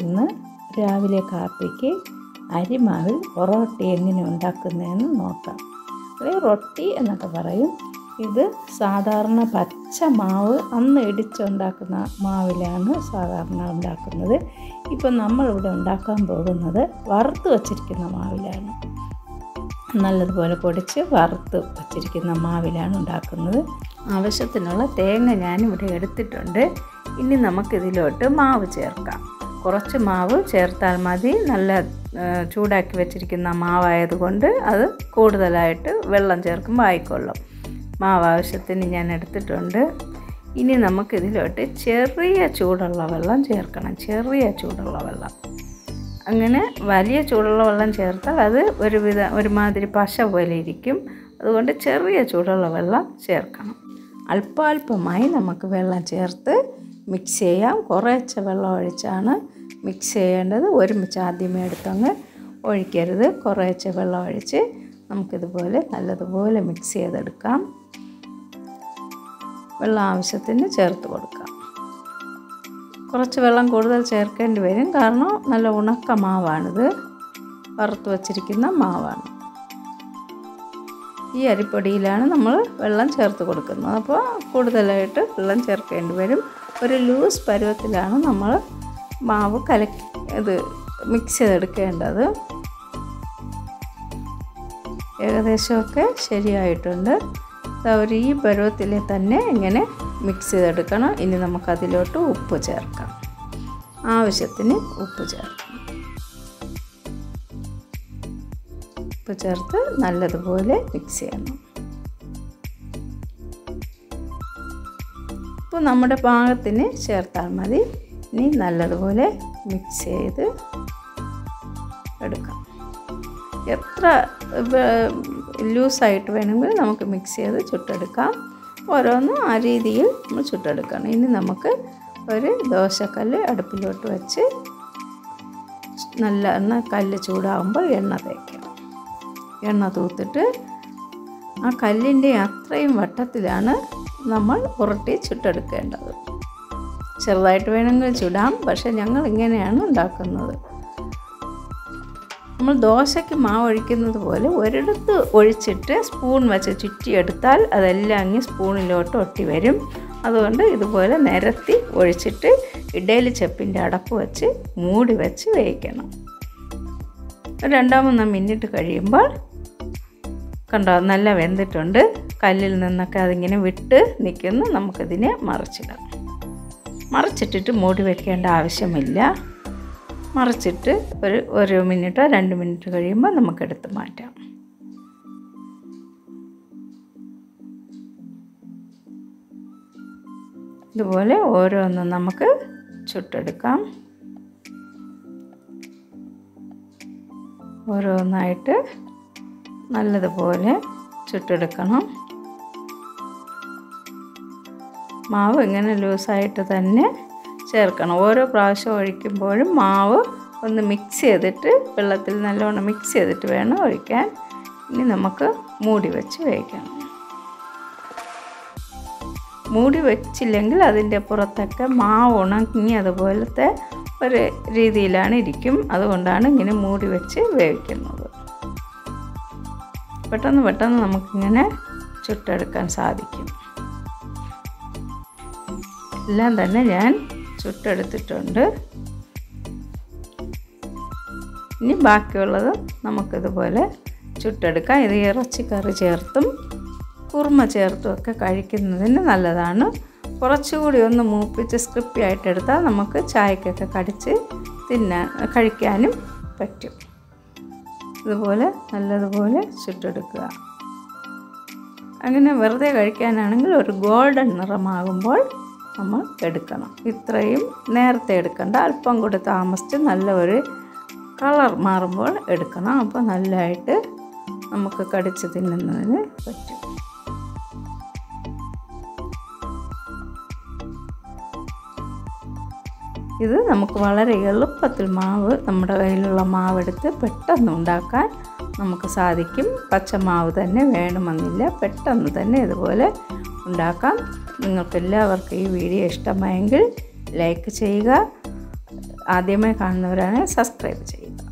ഇന്ന് രാവിലെ കാപ്പിക്ക് അരിമാവിൽ പൊറോട്ടി എങ്ങനെ ഉണ്ടാക്കുന്നതെന്ന് നോക്കാം. അല്ലെങ്കിൽ റൊട്ടി എന്നൊക്കെ പറയും. ഇത് സാധാരണ പച്ച മാവ് അന്ന് ഇടിച്ചുണ്ടാക്കുന്ന മാവിലാണ് സാധാരണ ഉണ്ടാക്കുന്നത്. ഇപ്പം നമ്മളിവിടെ ഉണ്ടാക്കാൻ പോകുന്നത് വറുത്ത് വച്ചിരിക്കുന്ന മാവിലാണ്. നല്ലതുപോലെ പൊടിച്ച് വറുത്ത് വച്ചിരിക്കുന്ന മാവിലാണ് ഉണ്ടാക്കുന്നത്. ആവശ്യത്തിനുള്ള തേങ്ങ ഞാനിവിടെ എടുത്തിട്ടുണ്ട്. ഇനി നമുക്കിതിലോട്ട് മാവ് ചേർക്കാം. കുറച്ച് മാവ് ചേർത്താൽ മതി. നല്ല ചൂടാക്കി വച്ചിരിക്കുന്ന മാവായതുകൊണ്ട് അത് കൂടുതലായിട്ട് വെള്ളം ചേർക്കുമ്പോൾ ആയിക്കൊള്ളും. മാവ് ആവശ്യത്തിന് ഞാൻ എടുത്തിട്ടുണ്ട്. ഇനി നമുക്കിതിലോട്ട് ചെറിയ ചൂടുള്ള വെള്ളം ചേർക്കണം. ചെറിയ ചൂടുള്ള വെള്ളം, അങ്ങനെ വലിയ ചൂടുള്ള വെള്ളം ചേർത്താൽ അത് ഒരുമാതിരി പശ പോലെ ഇരിക്കും. അതുകൊണ്ട് ചെറിയ ചൂടുള്ള വെള്ളം ചേർക്കണം. അല്പാൽപമായി നമുക്ക് വെള്ളം ചേർത്ത് മിക്സ് ചെയ്യാം. കുറേശ്ശെ വെള്ളം ഒഴിച്ചാണ് മിക്സ് ചെയ്യേണ്ടത്. ഒരുമിച്ച് ആദ്യമേ എടുത്തങ്ങ് ഒഴിക്കരുത്. കുറേശ്ശെ വെള്ളം ഒഴിച്ച് നമുക്കിതുപോലെ നല്ലതുപോലെ മിക്സ് ചെയ്തെടുക്കാം. വെള്ളം ആവശ്യത്തിന് ചേർത്ത് കൊടുക്കാം. കുറച്ച് വെള്ളം കൂടുതൽ ചേർക്കേണ്ടി വരും, കാരണം നല്ല ഉണക്ക മാവാണിത്, വറുത്ത് വച്ചിരിക്കുന്ന മാവാണ്. ഈ അരിപ്പൊടിയിലാണ് നമ്മൾ വെള്ളം ചേർത്ത് കൊടുക്കുന്നത്, അപ്പോൾ കൂടുതലായിട്ട് വെള്ളം ചേർക്കേണ്ടി വരും. ഒരു ലൂസ് പരുവത്തിലാണ് നമ്മൾ മാവ് മിക്സ് ചെയ്തെടുക്കേണ്ടത്. ഏകദേശമൊക്കെ ശരിയായിട്ടുണ്ട്. അവർ ഈ പരുവത്തിലെ തന്നെ ഇങ്ങനെ മിക്സ് ചെയ്തെടുക്കണം. ഇനി നമുക്കതിലോട്ട് ഉപ്പ് ചേർക്കാം. ആവശ്യത്തിന് ഉപ്പ് ചേർക്കാം. ഉപ്പ് ചേർത്ത് നല്ലതുപോലെ മിക്സ് ചെയ്യണം. ഉപ്പ് നമ്മുടെ പാകത്തിന് ചേർത്താൽ മതി. ഇനി നല്ലതുപോലെ മിക്സ് ചെയ്ത് എടുക്കാം. എത്ര ലൂസായിട്ട് വേണമെങ്കിൽ നമുക്ക് മിക്സ് ചെയ്ത് ചുട്ടെടുക്കാം. ഓരോന്നും ആ രീതിയിൽ നമ്മൾ ചുട്ടെടുക്കണം. ഇനി നമുക്ക് ഒരു ദോശക്കല്ല് അടുപ്പിലോട്ട് വെച്ച് നല്ല എണ്ണ കല്ല് ചൂടാകുമ്പോൾ എണ്ണ തേക്കാം. എണ്ണ തൂത്തിട്ട് ആ കല്ലിൻ്റെ അത്രയും വട്ടത്തിലാണ് നമ്മൾ ഉരുട്ടി ചുട്ടെടുക്കേണ്ടത്. ചെറുതായിട്ട് വേണമെങ്കിൽ ചുടാം, പക്ഷേ ഞങ്ങൾ ഇങ്ങനെയാണ് ഉണ്ടാക്കുന്നത്. നമ്മൾ ദോശയ്ക്ക് മാവ് ഒഴിക്കുന്നത് പോലെ ഒരിടത്ത് ഒഴിച്ചിട്ട് സ്പൂൺ വെച്ച് ചുറ്റിയെടുത്താൽ അതെല്ലാം അങ്ങ് സ്പൂണിലോട്ട് ഒട്ടി വരും. അതുകൊണ്ട് ഇതുപോലെ നിരത്തി ഒഴിച്ചിട്ട് ഇഡലി ചെപ്പിൻ്റെ അടപ്പ് വെച്ച് മൂടി വെച്ച് വേവിക്കണം. രണ്ടാമൂന്നാം മിനിറ്റ് കഴിയുമ്പോൾ കണ്ടോ നല്ല വെന്തിട്ടുണ്ട്. കല്ലിൽ നിന്നൊക്കെ അതിങ്ങനെ വിട്ട് നിൽക്കുന്നു. നമുക്കതിനെ മറിച്ചിടാം. മറിച്ചിട്ടിട്ട് മൂടി വയ്ക്കേണ്ട ആവശ്യമില്ല. മറിച്ചിട്ട് ഒരു മിനിറ്റോ 2 മിനിറ്റ് കഴിയുമ്പോൾ നമുക്കെടുത്ത് മാറ്റാം. ഇതുപോലെ ഓരോന്നും നമുക്ക് ചുട്ടെടുക്കാം. ഓരോന്നായിട്ട് നല്ലതുപോലെ ചുട്ടെടുക്കണം. മാവ് ഇങ്ങനെ ലൂസായിട്ട് തന്നെ ചേർക്കണം. ഓരോ പ്രാവശ്യം ഒഴിക്കുമ്പോഴും മാവ് ഒന്ന് മിക്സ് ചെയ്തിട്ട് വെള്ളത്തിൽ നല്ലോണം മിക്സ് ചെയ്തിട്ട് വേണം ഒഴിക്കാൻ. ഇനി നമുക്ക് മൂടി വെച്ച് വേവിക്കണം. മൂടി വെച്ചില്ലെങ്കിൽ അതിൻ്റെ പുറത്തൊക്കെ മാവ് ഉണങ്ങി അതുപോലത്തെ ഒരു രീതിയിലാണ് ഇരിക്കും. അതുകൊണ്ടാണ് ഇങ്ങനെ മൂടി വെച്ച് വേവിക്കുന്നത്. പെട്ടെന്ന് പെട്ടെന്ന് നമുക്കിങ്ങനെ ചുട്ടെടുക്കാൻ സാധിക്കും. എല്ലാം തന്നെ ഞാൻ ചുട്ടെടുത്തിട്ടുണ്ട്. ഇനി ബാക്കിയുള്ളത് നമുക്കിതുപോലെ ചുട്ടെടുക്കാം. ഇത് ഇറച്ചിക്കറി ചേർത്തും കുറുമ ചേർത്തും ഒക്കെ കഴിക്കുന്നതിന് നല്ലതാണ്. കുറച്ചുകൂടി ഒന്ന് മൂപ്പിച്ച് സ്ക്രിപ്പി ആയിട്ടെടുത്താൽ നമുക്ക് ചായക്കൊക്കെ കടിച്ച് കഴിക്കാനും പറ്റും. ഇതുപോലെ നല്ലതുപോലെ ചുട്ടെടുക്കുക. അങ്ങനെ വെറുതെ കഴിക്കാനാണെങ്കിൽ ഒരു ഗോൾഡൻ നിറമാകുമ്പോൾ നമ്മൾ എടുക്കണം. ഇത്രയും നേരത്തെ എടുക്കണ്ട, അല്പം കൂടി താമസിച്ച് നല്ല ഒരു കളർ മാറുമ്പോൾ എടുക്കണം. അപ്പോൾ നല്ലതായിട്ട് നമുക്ക് കടിച്ച് തിന്നുന്നതിന് പറ്റും. ഇത് നമുക്ക് വളരെ എളുപ്പത്തിൽ മാവ് നമ്മുടെ കയ്യിലുള്ള മാവെടുത്ത് പെട്ടെന്ന് ഉണ്ടാക്കാൻ നമുക്ക് സാധിക്കും. പച്ചമാവ് തന്നെ വേണമെന്നില്ല, പെട്ടെന്ന് തന്നെ ഇതുപോലെ ഉണ്ടാക്കാം. നിങ്ങൾക്കെല്ലാവർക്കും ഈ വീഡിയോ ഇഷ്ടമായെങ്കിൽ ലൈക്ക് ചെയ്യുക, ആദ്യമായി കാണുന്നവരാണെങ്കിൽ സബ്സ്ക്രൈബ് ചെയ്യുക.